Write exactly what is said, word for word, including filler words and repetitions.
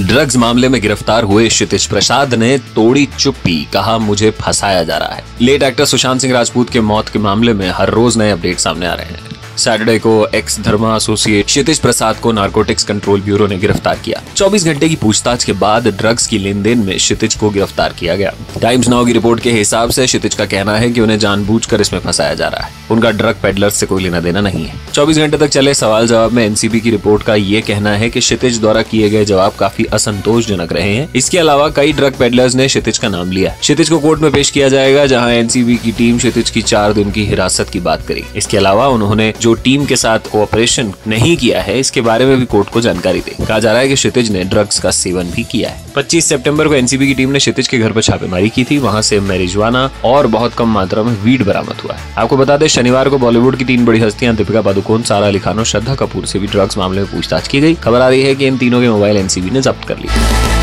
Drugs मामले में गिरफ्तार हुए क्षितिज प्रसाद ने तोड़ी चुप्पी, कहा मुझे फंसाया जा रहा है। लेट एक्टर सुशांत सिंह राजपूत के मौत के मामले में हर रोज नए अपडेट सामने आ रहे हैं। सैटरडे को एक्स धर्मा एसोसिएट क्षितिज प्रसाद को नारकोटिक्स कंट्रोल ब्यूरो ने गिरफ्तार किया। चौबीस घंटे की पूछताछ के बाद ड्रग्स की लेन देन में क्षितिज को गिरफ्तार किया गया। टाइम्स नाउ की रिपोर्ट के हिसाब से क्षितिज का कहना है कि उन्हें जानबूझकर इसमें फंसाया जा रहा है, उनका ड्रग पेडलर्स से कोई लेना देना नहीं है। चौबीस घंटे तक चले सवाल जवाब में एनसीबी की रिपोर्ट का ये कहना है कि क्षितिज द्वारा किए गए जवाब काफी असंतोषजनक रहे हैं। इसके अलावा कई ड्रग पेडलर्स ने क्षितिज का नाम लिया। क्षितिज को कोर्ट में पेश किया जाएगा, जहां एनसीबी की टीम क्षितिज की चार दिन की हिरासत की बात करेगी। इसके अलावा उन्होंने जो टीम के साथ कोऑपरेशन नहीं किया है, इसके बारे में भी कोर्ट को जानकारी दी। कहा जा रहा है कि क्षितिज ने ड्रग्स का सेवन भी किया है। पच्चीस सितंबर को एनसीबी की टीम ने क्षितिज के घर पर छापेमारी की थी। वहाँ से मैरिजुआना और बहुत कम मात्रा में वीड बरामद हुआ। आपको बता दें, शनिवार को बॉलीवुड की तीन बड़ी हस्तियां दीपिका पादुकोण, सारा अली खान और श्रद्धा कपूर से भी ड्रग्स मामले में पूछताछ की गई। खबर आ रही है कि इन तीनों के मोबाइल एनसीबी ने जब्त कर लिए।